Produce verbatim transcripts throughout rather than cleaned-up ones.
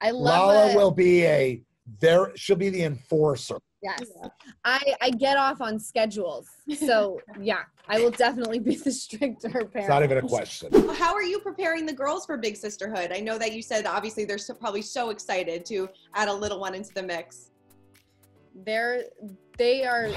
I love Lala it. will be a there. She'll be the enforcer. Yes, yeah. I I get off on schedules, so yeah, I will definitely be the stricter parent. It's not even a question. How are you preparing the girls for Big Sisterhood? I know that you said obviously they're so, probably so excited to add a little one into the mix. They're they are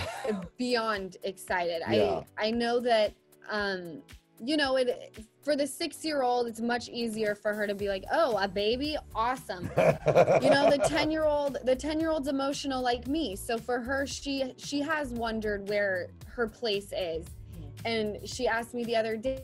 beyond excited. Yeah. I I know that um you know it. For the six-year-old, it's much easier for her to be like, oh, a baby? Awesome. You know, the ten-year-old, the ten-year-old's emotional like me. So for her, she she has wondered where her place is. And she asked me the other day,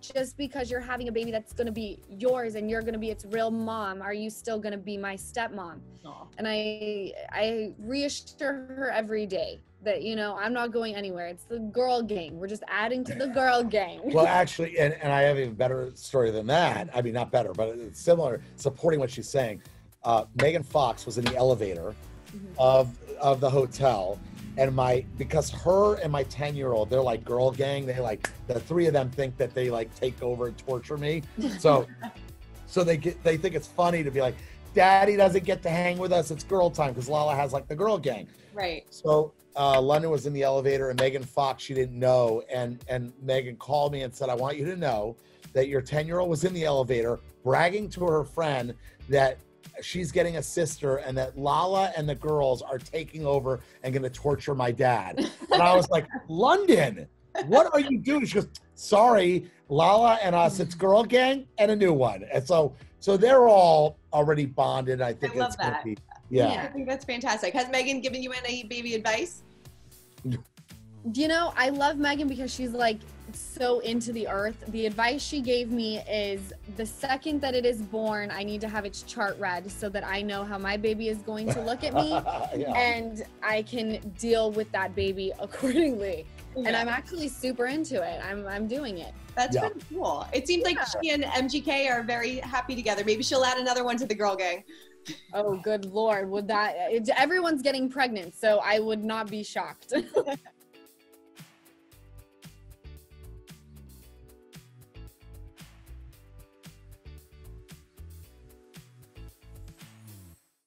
just because you're having a baby that's gonna be yours and you're gonna be its real mom, are you still gonna be my stepmom? Aww. And I I reassure her every day that, you know, I'm not going anywhere. It's the girl gang. We're just adding to the girl gang. Well, actually, and, and I have a better story than that. I mean, not better, but it's similar, supporting what she's saying. Uh, Megan Fox was in the elevator mm-hmm. of, of the hotel. And my, because her and my ten-year-old, they're like girl gang. They like, the three of them think that they like take over and torture me. So, so they get, they think it's funny to be like, Daddy doesn't get to hang with us. It's girl time, because Lala has like the girl gang. Right. So uh, London was in the elevator and Megan Fox, she didn't know. And, and Megan called me and said, I want you to know that your ten-year-old was in the elevator bragging to her friend that she's getting a sister and that Lala and the girls are taking over and going to torture my dad. And I was like, London, what are you doing? She goes, sorry, Lala and us, it's girl gang and a new one. And so, so they're all already bonded. I think I love it's that. Gonna be, yeah. yeah. I think that's fantastic. Has Megan given you any baby advice? You know, I love Megan because she's like so into the earth. The advice she gave me is the second that it is born, I need to have its chart read so that I know how my baby is going to look at me yeah. and I can deal with that baby accordingly. Yeah. And I'm actually super into it. I'm, I'm doing it. That's yeah. pretty cool. It seems yeah. like she and M G K are very happy together. Maybe she'll add another one to the girl gang. Oh, good Lord. Would that, it, everyone's getting pregnant, so I would not be shocked.